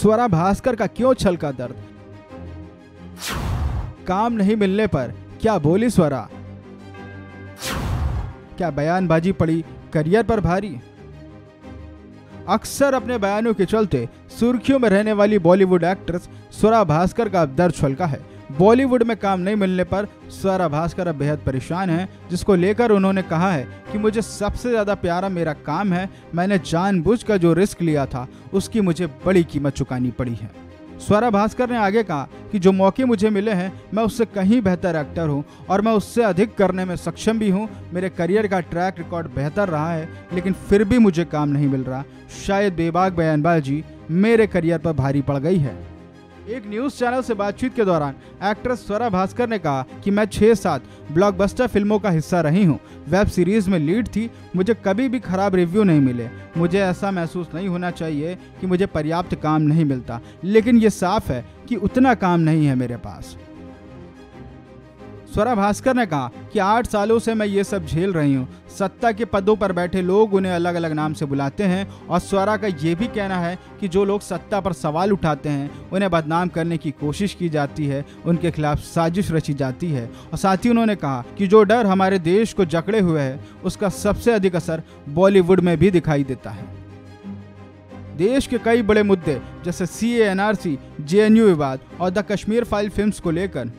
स्वरा भास्कर का क्यों छलका दर्द? काम नहीं मिलने पर क्या बोली स्वरा? क्या बयानबाजी पड़ी करियर पर भारी? अक्सर अपने बयानों के चलते सुर्खियों में रहने वाली बॉलीवुड एक्ट्रेस स्वरा भास्कर का अब दर्द छलका है। बॉलीवुड में काम नहीं मिलने पर स्वरा भास्कर अब बेहद परेशान हैं, जिसको लेकर उन्होंने कहा है कि मुझे सबसे ज़्यादा प्यारा मेरा काम है। मैंने जानबूझकर जो रिस्क लिया था उसकी मुझे बड़ी कीमत चुकानी पड़ी है। स्वरा भास्कर ने आगे कहा कि जो मौके मुझे मिले हैं मैं उससे कहीं बेहतर एक्टर हूं और मैं उससे अधिक करने में सक्षम भी हूं। मेरे करियर का ट्रैक रिकॉर्ड बेहतर रहा है, लेकिन फिर भी मुझे काम नहीं मिल रहा। शायद बेबाक बयानबाजी मेरे करियर पर भारी पड़ गई है। एक न्यूज़ चैनल से बातचीत के दौरान एक्ट्रेस स्वरा भास्कर ने कहा कि मैं 6-7 ब्लॉकबस्टर फिल्मों का हिस्सा रही हूं। वेब सीरीज़ में लीड थी। मुझे कभी भी खराब रिव्यू नहीं मिले। मुझे ऐसा महसूस नहीं होना चाहिए कि मुझे पर्याप्त काम नहीं मिलता, लेकिन ये साफ है कि उतना काम नहीं है मेरे पास। स्वरा भास्कर ने कहा कि 8 सालों से मैं ये सब झेल रही हूँ। सत्ता के पदों पर बैठे लोग उन्हें अलग अलग नाम से बुलाते हैं और स्वरा का ये भी कहना है कि जो लोग सत्ता पर सवाल उठाते हैं उन्हें बदनाम करने की कोशिश की जाती है, उनके खिलाफ साजिश रची जाती है। और साथ ही उन्होंने कहा कि जो डर हमारे देश को जकड़े हुए है उसका सबसे अधिक असर बॉलीवुड में भी दिखाई देता है। देश के कई बड़े मुद्दे जैसे CA, NRC, JNU विवाद और द कश्मीर फाइल फिल्म्स को लेकर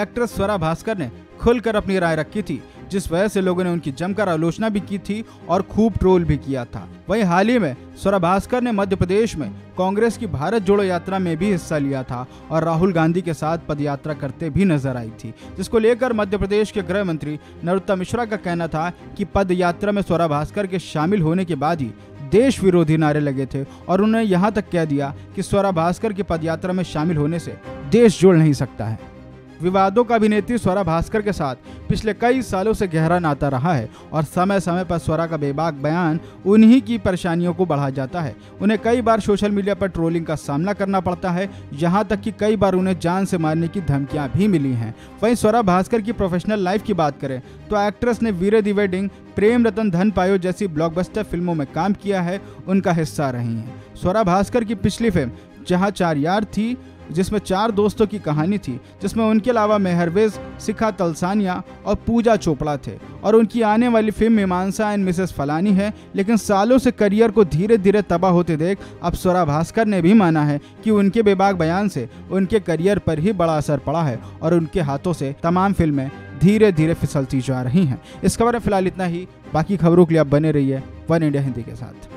एक्ट्रेस स्वरा भास्कर ने खुलकर अपनी राय रखी थी, जिस वजह से लोगों ने उनकी जमकर आलोचना भी की थी और खूब ट्रोल भी किया था। वहीं हाल ही में स्वरा भास्कर ने मध्य प्रदेश में कांग्रेस की भारत जोड़ो यात्रा में भी हिस्सा लिया था और राहुल गांधी के साथ पदयात्रा करते भी नजर आई थी, जिसको लेकर मध्य प्रदेश के गृह मंत्री नरोत्तम मिश्रा का कहना था कि पदयात्रा में स्वरा भास्कर के शामिल होने के बाद ही देश विरोधी नारे लगे थे और उन्होंने यहाँ तक कह दिया कि स्वरा भास्कर की पदयात्रा में शामिल होने से देश जुड़ नहीं सकता है। विवादों का अभिनेत्री स्वरा भास्कर के साथ पिछले कई सालों से गहरा नाता रहा है और समय समय पर स्वरा का बेबाक बयान उन्हीं की परेशानियों को बढ़ा जाता है। उन्हें कई बार सोशल मीडिया पर ट्रोलिंग का सामना करना पड़ता है, यहां तक कि कई बार उन्हें जान से मारने की धमकियां भी मिली हैं। वहीं स्वरा भास्कर की प्रोफेशनल लाइफ की बात करें तो एक्ट्रेस ने वीरे दी वेडिंग, प्रेम रतन धन पायो जैसी ब्लॉकबस्टर फिल्मों में काम किया है, उनका हिस्सा रही हैं। स्वरा भास्कर की पिछली फिल्म जहाँ चार यार थी, जिसमें 4 दोस्तों की कहानी थी, जिसमें उनके अलावा मेहरविज, सिखा, तलसानिया और पूजा चोपड़ा थे और उनकी आने वाली फिल्म हिमांसा एंड मिसेस फलानी है। लेकिन सालों से करियर को धीरे धीरे तबाह होते देख अब स्वरा भास्कर ने भी माना है कि उनके बेबाक बयान से उनके करियर पर ही बड़ा असर पड़ा है और उनके हाथों से तमाम फिल्में धीरे धीरे फिसलती जा रही हैं। इस खबर में फिलहाल इतना ही। बाकी खबरों के लिए आप बने रहिए वन इंडिया हिंदी के साथ।